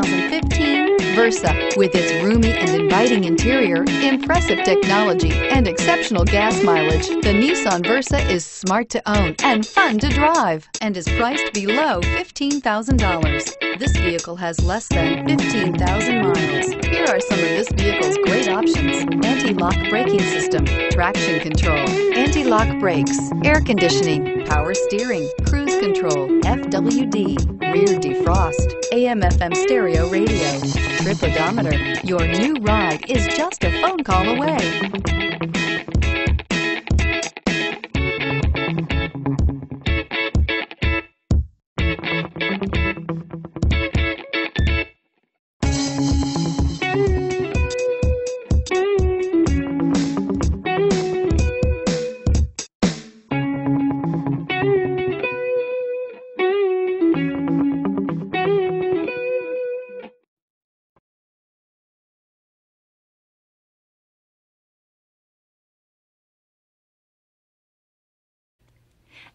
2015 Versa. With its roomy and inviting interior, impressive technology, and exceptional gas mileage, the Nissan Versa is smart to own and fun to drive, and is priced below $15,000. This vehicle has less than 15,000 miles. Here are some of this vehicle's great options: anti-lock braking system, traction control, anti-lock brakes, air conditioning, power steering, cruise control, FWD, rear defrost, AM/FM stereo radio, trip odometer. Your new ride is just a phone call away.